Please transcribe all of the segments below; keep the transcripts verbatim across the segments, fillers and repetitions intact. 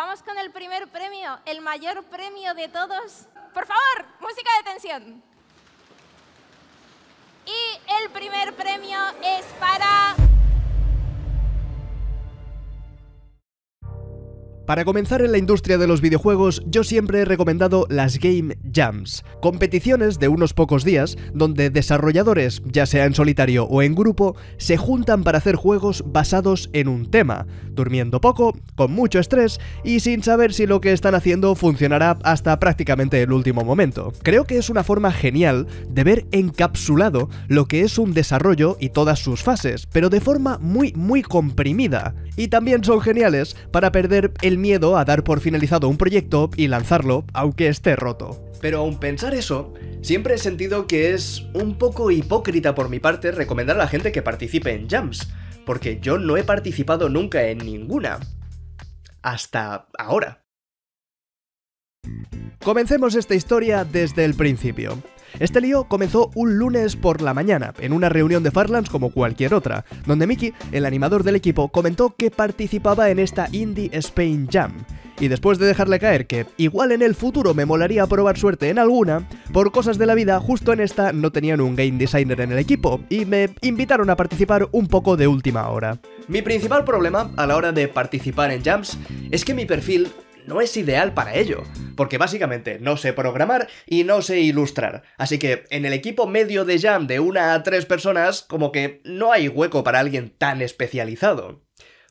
Vamos con el primer premio, el mayor premio de todos. Por favor, música de tensión. Y el primer premio es para... Para comenzar en la industria de los videojuegos, yo siempre he recomendado las Game Jams, competiciones de unos pocos días donde desarrolladores, ya sea en solitario o en grupo, se juntan para hacer juegos basados en un tema, durmiendo poco, con mucho estrés y sin saber si lo que están haciendo funcionará hasta prácticamente el último momento. Creo que es una forma genial de ver encapsulado lo que es un desarrollo y todas sus fases, pero de forma muy muy comprimida. Y también son geniales para perder el miedo a dar por finalizado un proyecto y lanzarlo, aunque esté roto. Pero aun pensar eso, siempre he sentido que es un poco hipócrita por mi parte recomendar a la gente que participe en jams, porque yo no he participado nunca en ninguna. Hasta ahora. Comencemos esta historia desde el principio. Este lío comenzó un lunes por la mañana, en una reunión de Farlands como cualquier otra, donde Mickey, el animador del equipo, comentó que participaba en esta Indie Spain Jam. Y después de dejarle caer que igual en el futuro me molaría probar suerte en alguna, por cosas de la vida justo en esta no tenían un game designer en el equipo y me invitaron a participar un poco de última hora. Mi principal problema a la hora de participar en jams es que mi perfil no es ideal para ello, porque básicamente no sé programar y no sé ilustrar, así que en el equipo medio de jam de una a tres personas como que no hay hueco para alguien tan especializado.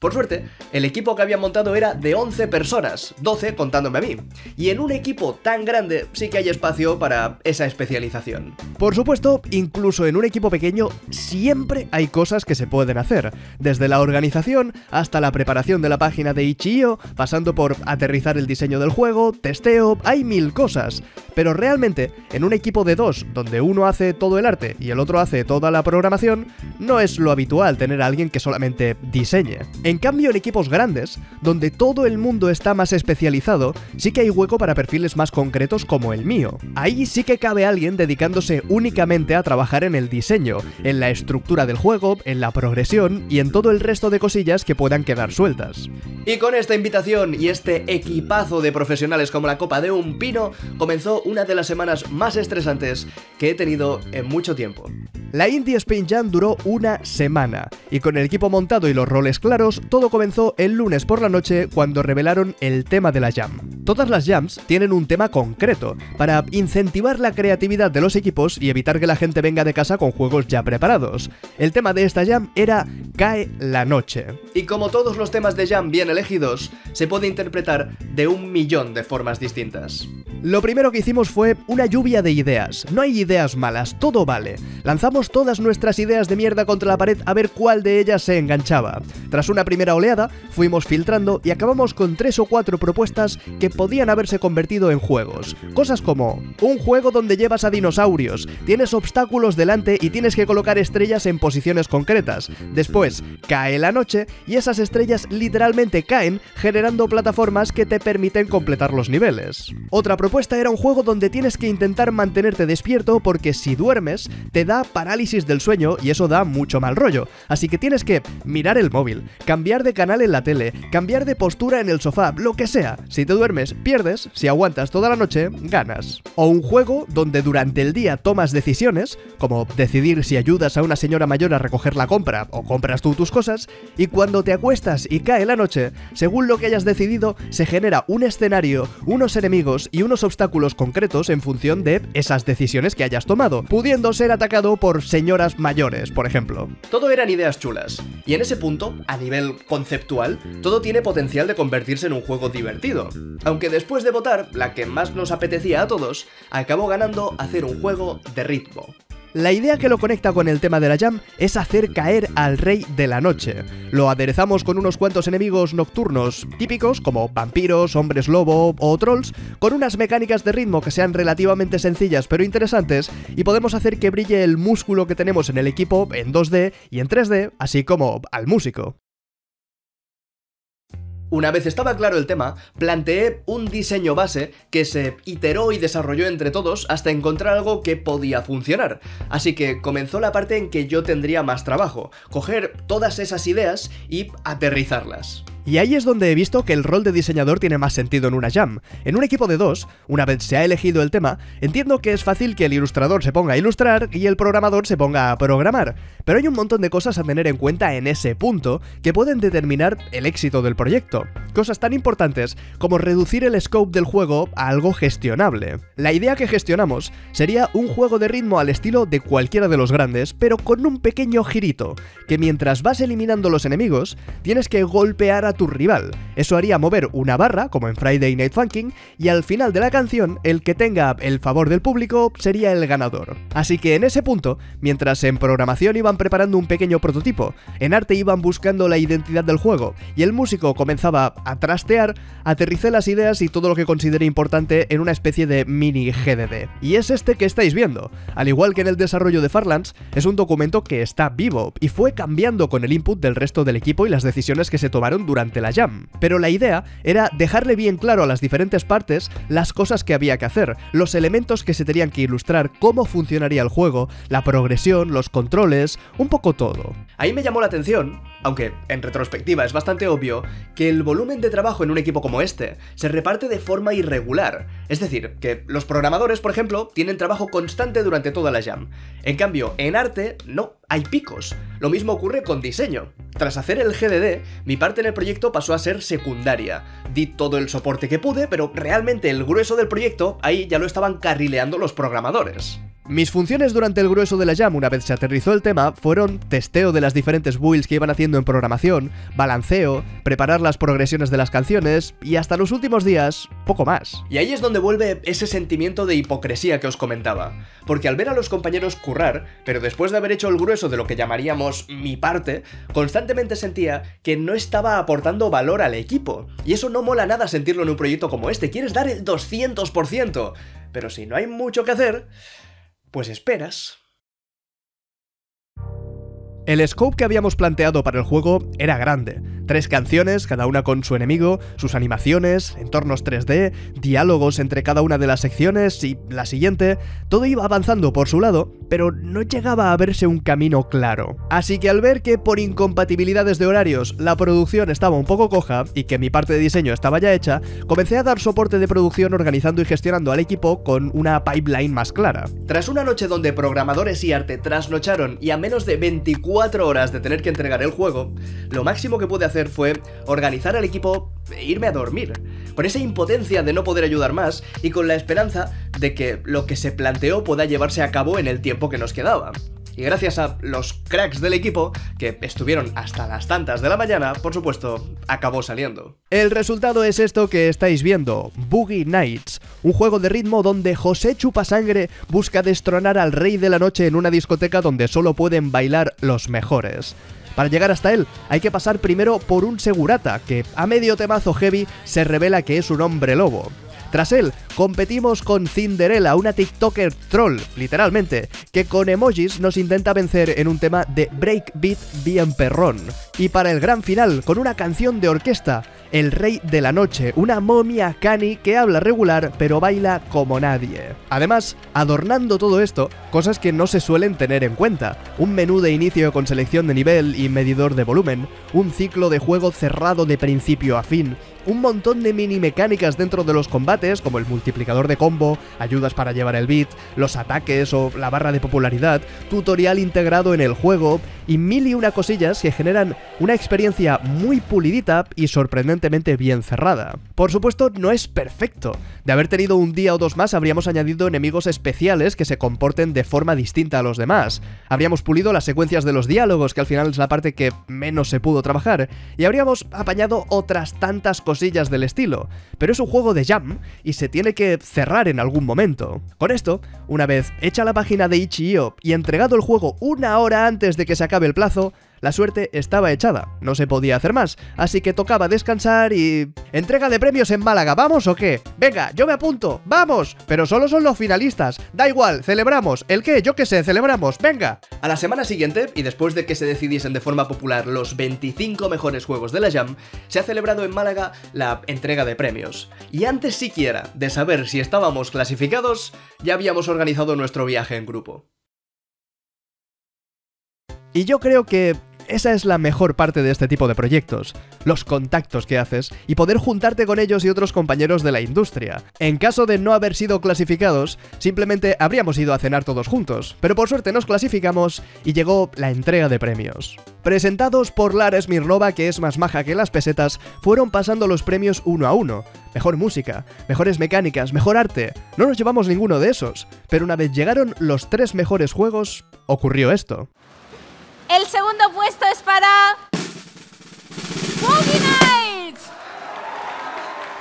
Por suerte, el equipo que había montado era de once personas, doce contándome a mí, y en un equipo tan grande sí que hay espacio para esa especialización. Por supuesto, incluso en un equipo pequeño siempre hay cosas que se pueden hacer, desde la organización hasta la preparación de la página de itch punto i o, pasando por aterrizar el diseño del juego, testeo, hay mil cosas. Pero realmente, en un equipo de dos, donde uno hace todo el arte y el otro hace toda la programación, no es lo habitual tener a alguien que solamente diseñe. En cambio, en equipos grandes, donde todo el mundo está más especializado, sí que hay hueco para perfiles más concretos como el mío. Ahí sí que cabe alguien dedicándose únicamente a trabajar en el diseño, en la estructura del juego, en la progresión y en todo el resto de cosillas que puedan quedar sueltas. Y con esta invitación y este equipazo de profesionales como la copa de un pino, comenzó una de las semanas más estresantes que he tenido en mucho tiempo. La Indie Spain Jam duró una semana, y con el equipo montado y los roles claros, todo comenzó el lunes por la noche cuando revelaron el tema de la jam. Todas las jams tienen un tema concreto, para incentivar la creatividad de los equipos y evitar que la gente venga de casa con juegos ya preparados. El tema de esta jam era Cae la noche. Y como todos los temas de jam bien elegidos, se puede interpretar de un millón de formas distintas. Lo primero que hicimos fue una lluvia de ideas. No hay ideas malas, todo vale. Lanzamos todas nuestras ideas de mierda contra la pared a ver cuál de ellas se enganchaba. Tras una primera oleada, fuimos filtrando y acabamos con tres o cuatro propuestas que podían haberse convertido en juegos. Cosas como un juego donde llevas a dinosaurios, tienes obstáculos delante y tienes que colocar estrellas en posiciones concretas. Después, cae la noche y esas estrellas literalmente caen, generando plataformas que te permiten completar los niveles. Otra propuesta era un juego donde tienes que intentar mantenerte despierto porque si duermes te da parálisis del sueño y eso da mucho mal rollo. Así que tienes que mirar el móvil, cambiar de canal en la tele, cambiar de postura en el sofá, lo que sea. Si te duermes, pierdes. Si aguantas toda la noche, ganas. O un juego donde durante el día tomas decisiones, como decidir si ayudas a una señora mayor a recoger la compra o compras tú tus cosas, y cuando te acuestas y cae la noche, según lo que hayas decidido, se genera un escenario, unos enemigos y unos obstáculos concretos en función de esas decisiones que hayas tomado, pudiendo ser atacado por señoras mayores, por ejemplo. Todo eran ideas chulas, y en ese punto, a nivel conceptual, todo tiene potencial de convertirse en un juego divertido. Aunque después de votar, la que más nos apetecía a todos, acabó ganando hacer un juego de ritmo. La idea que lo conecta con el tema de la jam es hacer caer al Rey de la Noche. Lo aderezamos con unos cuantos enemigos nocturnos típicos, como vampiros, hombres lobo o trolls, con unas mecánicas de ritmo que sean relativamente sencillas pero interesantes, y podemos hacer que brille el músculo que tenemos en el equipo en dos D y en tres D, así como al músico. Una vez estaba claro el tema, planteé un diseño base que se iteró y desarrolló entre todos hasta encontrar algo que podía funcionar. Así que comenzó la parte en que yo tendría más trabajo, coger todas esas ideas y aterrizarlas. Y ahí es donde he visto que el rol de diseñador tiene más sentido en una jam. En un equipo de dos, una vez se ha elegido el tema, entiendo que es fácil que el ilustrador se ponga a ilustrar y el programador se ponga a programar, pero hay un montón de cosas a tener en cuenta en ese punto que pueden determinar el éxito del proyecto. Cosas tan importantes como reducir el scope del juego a algo gestionable. La idea que gestionamos sería un juego de ritmo al estilo de cualquiera de los grandes, pero con un pequeño girito, que mientras vas eliminando los enemigos, tienes que golpear a tu rival. Eso haría mover una barra, como en Friday Night Funkin', y al final de la canción, el que tenga el favor del público sería el ganador. Así que en ese punto, mientras en programación iban preparando un pequeño prototipo, en arte iban buscando la identidad del juego, y el músico comenzaba a trastear, aterricé las ideas y todo lo que consideré importante en una especie de mini G D D. Y es este que estáis viendo. Al igual que en el desarrollo de Farlands, es un documento que está vivo, y fue cambiando con el input del resto del equipo y las decisiones que se tomaron durante la jam. Pero la idea era dejarle bien claro a las diferentes partes las cosas que había que hacer, los elementos que se tenían que ilustrar, cómo funcionaría el juego, la progresión, los controles, un poco todo. Ahí me llamó la atención, aunque en retrospectiva es bastante obvio, que el volumen de trabajo en un equipo como este se reparte de forma irregular. Es decir, que los programadores, por ejemplo, tienen trabajo constante durante toda la jam. En cambio, en arte, no, hay picos. Lo mismo ocurre con diseño. Tras hacer el G D D, mi parte en el proyecto pasó a ser secundaria. Di todo el soporte que pude, pero realmente el grueso del proyecto ahí ya lo estaban carrileando los programadores. Mis funciones durante el grueso de la jam una vez se aterrizó el tema fueron testeo de las diferentes builds que iban haciendo en programación, balanceo, preparar las progresiones de las canciones y hasta los últimos días, poco más. Y ahí es donde vuelve ese sentimiento de hipocresía que os comentaba, porque al ver a los compañeros currar, pero después de haber hecho el grueso de lo que llamaríamos mi parte, constantemente sentía que no estaba aportando valor al equipo, y eso no mola nada sentirlo en un proyecto como este, quieres dar el doscientos por ciento, pero si no hay mucho que hacer, pues esperas. El scope que habíamos planteado para el juego era grande. Tres canciones, cada una con su enemigo, sus animaciones, entornos tres D, diálogos entre cada una de las secciones y la siguiente. Todo iba avanzando por su lado, pero no llegaba a verse un camino claro. Así que al ver que por incompatibilidades de horarios la producción estaba un poco coja y que mi parte de diseño estaba ya hecha, comencé a dar soporte de producción organizando y gestionando al equipo con una pipeline más clara. Tras una noche donde programadores y arte trasnocharon y a menos de veinticuatro cuatro horas de tener que entregar el juego, lo máximo que pude hacer fue organizar al equipo e irme a dormir, con esa impotencia de no poder ayudar más y con la esperanza de que lo que se planteó pueda llevarse a cabo en el tiempo que nos quedaba. Y gracias a los cracks del equipo, que estuvieron hasta las tantas de la mañana, por supuesto, acabó saliendo. El resultado es esto que estáis viendo, Boogie Nights, un juego de ritmo donde José Chupasangre busca destronar al Rey de la Noche en una discoteca donde solo pueden bailar los mejores. Para llegar hasta él, hay que pasar primero por un segurata, que a medio temazo heavy se revela que es un hombre lobo. Tras él, competimos con Cinderella, una TikToker troll, literalmente, que con emojis nos intenta vencer en un tema de breakbeat bien perrón. Y para el gran final, con una canción de orquesta, El Rey de la Noche, una momia cani que habla regular pero baila como nadie. Además, adornando todo esto, cosas que no se suelen tener en cuenta, un menú de inicio con selección de nivel y medidor de volumen, un ciclo de juego cerrado de principio a fin, un montón de mini mecánicas dentro de los combates, como el multiplicador de combo, ayudas para llevar el beat, los ataques o la barra de popularidad, tutorial integrado en el juego, y mil y una cosillas que generan una experiencia muy pulidita y sorprendentemente bien cerrada. Por supuesto, no es perfecto. De haber tenido un día o dos más, habríamos añadido enemigos especiales que se comporten de forma distinta a los demás. Habríamos pulido las secuencias de los diálogos, que al final es la parte que menos se pudo trabajar, y habríamos apañado otras tantas cosas cosillas del estilo, pero es un juego de jam y se tiene que cerrar en algún momento. Con esto, una vez hecha la página de itch punto i o y entregado el juego una hora antes de que se acabe el plazo, la suerte estaba echada, no se podía hacer más, así que tocaba descansar y... ¡Entrega de premios en Málaga! ¿Vamos o qué? ¡Venga, yo me apunto! ¡Vamos! Pero solo son los finalistas, da igual, celebramos, ¿el qué? Yo qué sé, celebramos, venga. A la semana siguiente, y después de que se decidiesen de forma popular los veinticinco mejores juegos de la jam, se ha celebrado en Málaga la entrega de premios. Y antes siquiera de saber si estábamos clasificados, ya habíamos organizado nuestro viaje en grupo. Y yo creo que Esa es la mejor parte de este tipo de proyectos, los contactos que haces y poder juntarte con ellos y otros compañeros de la industria. En caso de no haber sido clasificados, simplemente habríamos ido a cenar todos juntos, pero por suerte nos clasificamos y llegó la entrega de premios. Presentados por Lara Smirnova, que es más maja que las pesetas, fueron pasando los premios uno a uno. Mejor música, mejores mecánicas, mejor arte. No nos llevamos ninguno de esos, pero una vez llegaron los tres mejores juegos, ocurrió esto. El segundo puesto es para... ¡Boogie Nights!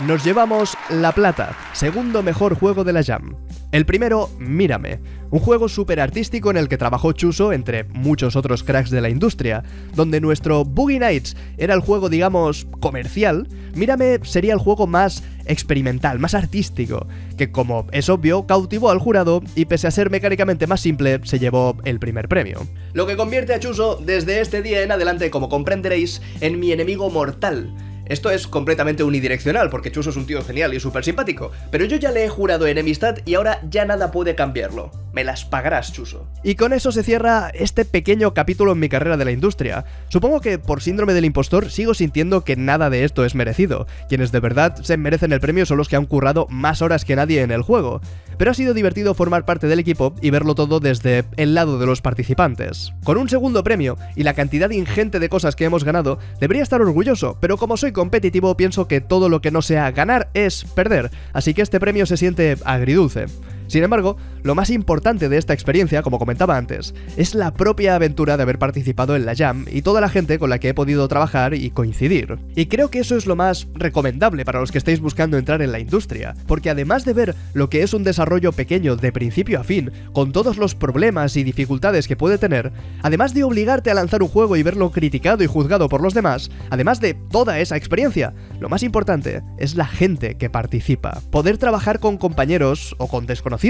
Nos llevamos la plata, segundo mejor juego de la Jam. El primero, Mírame, un juego súper artístico en el que trabajó Chuso, entre muchos otros cracks de la industria, donde nuestro Boogie Nights era el juego, digamos, comercial, Mírame sería el juego más experimental, más artístico, que como es obvio, cautivó al jurado y pese a ser mecánicamente más simple, se llevó el primer premio. Lo que convierte a Chuso, desde este día en adelante, como comprenderéis, en mi enemigo mortal. Esto es completamente unidireccional, porque Chuso es un tío genial y súper simpático, pero yo ya le he jurado enemistad y ahora ya nada puede cambiarlo. Me las pagarás, Chuso. Y con eso se cierra este pequeño capítulo en mi carrera de la industria. Supongo que por síndrome del impostor sigo sintiendo que nada de esto es merecido. Quienes de verdad se merecen el premio son los que han currado más horas que nadie en el juego. Pero ha sido divertido formar parte del equipo y verlo todo desde el lado de los participantes. Con un segundo premio y la cantidad ingente de cosas que hemos ganado, debería estar orgulloso, pero como soy competitivo, pienso que todo lo que no sea ganar es perder, así que este premio se siente agridulce. Sin embargo, lo más importante de esta experiencia, como comentaba antes, es la propia aventura de haber participado en la Jam y toda la gente con la que he podido trabajar y coincidir. Y creo que eso es lo más recomendable para los que estáis buscando entrar en la industria, porque además de ver lo que es un desarrollo pequeño de principio a fin, con todos los problemas y dificultades que puede tener, además de obligarte a lanzar un juego y verlo criticado y juzgado por los demás, además de toda esa experiencia, lo más importante es la gente que participa. Poder trabajar con compañeros o con desconocidos,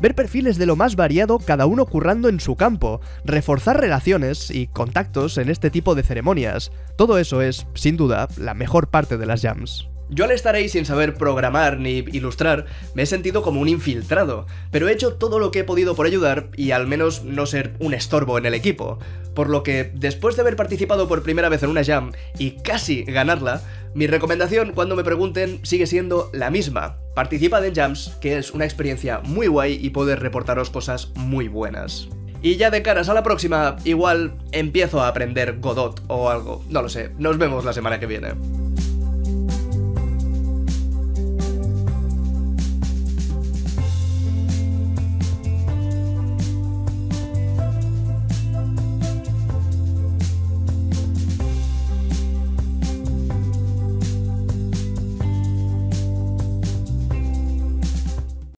ver perfiles de lo más variado, cada uno currando en su campo, reforzar relaciones y contactos en este tipo de ceremonias. Todo eso es, sin duda, la mejor parte de las jams. Yo al estar ahí sin saber programar ni ilustrar, me he sentido como un infiltrado, pero he hecho todo lo que he podido por ayudar y al menos no ser un estorbo en el equipo. Por lo que, después de haber participado por primera vez en una jam y casi ganarla, mi recomendación cuando me pregunten sigue siendo la misma. Participad en jams, que es una experiencia muy guay y podéis reportaros cosas muy buenas. Y ya de caras a la próxima, igual empiezo a aprender Godot o algo, no lo sé, nos vemos la semana que viene.